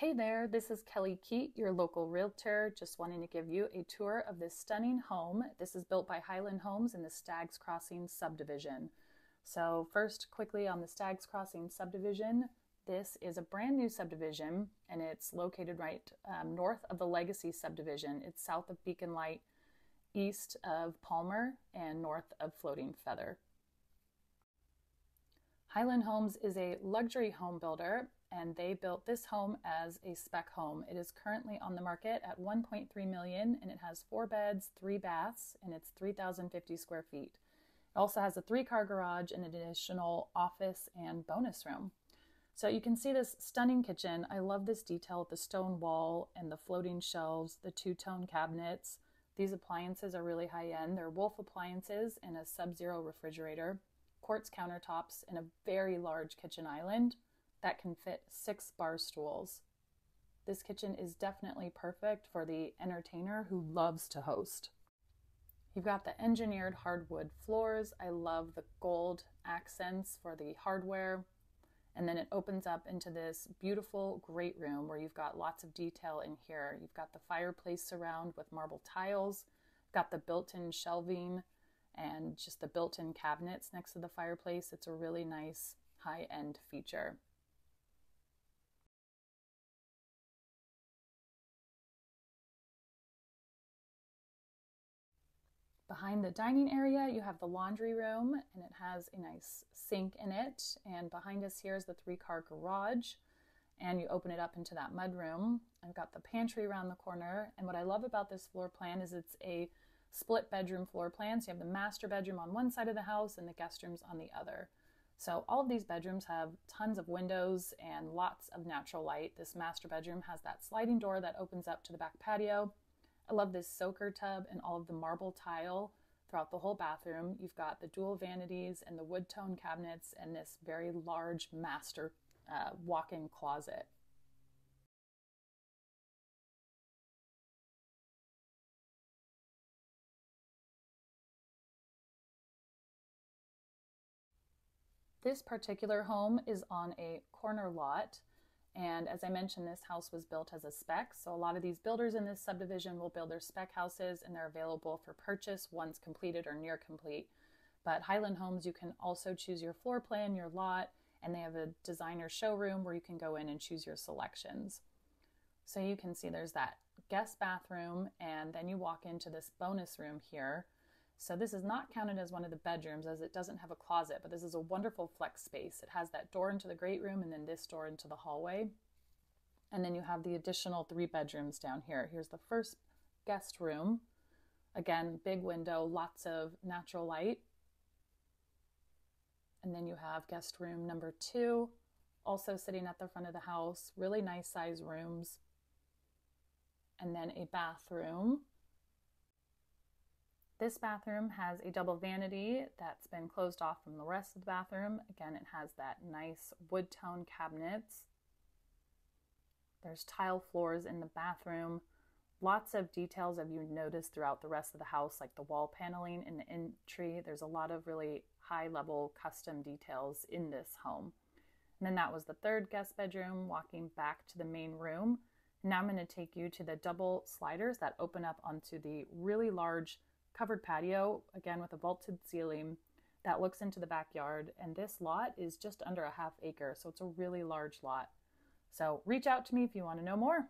Hey there, this is Kelly Keyte, your local realtor, just wanting to give you a tour of this stunning home. This is built by Highland Homes in the Stags Crossing subdivision. So first, quickly on the Stags Crossing subdivision, this is a brand new subdivision and it's located right north of the Legacy subdivision. It's south of Beacon Light, east of Palmer, and north of Floating Feather. Highland Homes is a luxury home builder, and they built this home as a spec home. It is currently on the market at $1.3 million, and it has 4 beds, 3 baths, and it's 3,050 square feet. It also has a 3-car garage and an additional office and bonus room. So you can see this stunning kitchen. I love this detail with the stone wall and the floating shelves, the 2-tone cabinets. These appliances are really high-end. They're Wolf appliances and a Sub-Zero refrigerator, quartz countertops, and a very large kitchen island that can fit 6 bar stools. This kitchen is definitely perfect for the entertainer who loves to host. You've got the engineered hardwood floors. I love the gold accents for the hardware. And then it opens up into this beautiful great room where you've got lots of detail in here. You've got the fireplace surround with marble tiles, got the built-in shelving and just the built-in cabinets next to the fireplace. It's a really nice high-end feature. Behind the dining area, you have the laundry room, and it has a nice sink in it. And behind us here is the 3-car garage, and you open it up into that mudroom. I've got the pantry around the corner, and what I love about this floor plan is it's a split bedroom floor plan. So you have the master bedroom on one side of the house and the guest rooms on the other. So all of these bedrooms have tons of windows and lots of natural light. This master bedroom has that sliding door that opens up to the back patio. I love this soaker tub and all of the marble tile throughout the whole bathroom. You've got the dual vanities and the wood tone cabinets and this very large master walk-in closet. This particular home is on a corner lot. And as I mentioned, this house was built as a spec. So a lot of these builders in this subdivision will build their spec houses and they're available for purchase once completed or near complete. But Highland Homes, you can also choose your floor plan, your lot, and they have a designer showroom where you can go in and choose your selections. So you can see there's that guest bathroom, and then you walk into this bonus room here. So this is not counted as one of the bedrooms as it doesn't have a closet, but this is a wonderful flex space. It has that door into the great room and then this door into the hallway. And then you have the additional 3 bedrooms down here. Here's the first guest room. Again, big window, lots of natural light. And then you have guest room number 2, also sitting at the front of the house, really nice size rooms. And then a bathroom. This bathroom has a double vanity that's been closed off from the rest of the bathroom. Again, it has that nice wood tone cabinets. There's tile floors in the bathroom. Lots of details that you notice throughout the rest of the house, like the wall paneling and the entry. There's a lot of really high level custom details in this home. And then that was the 3rd guest bedroom, walking back to the main room. Now I'm going to take you to the double sliders that open up onto the really large covered patio, again with a vaulted ceiling that looks into the backyard. And this lot is just under a half acre, so it's a really large lot. So reach out to me if you want to know more.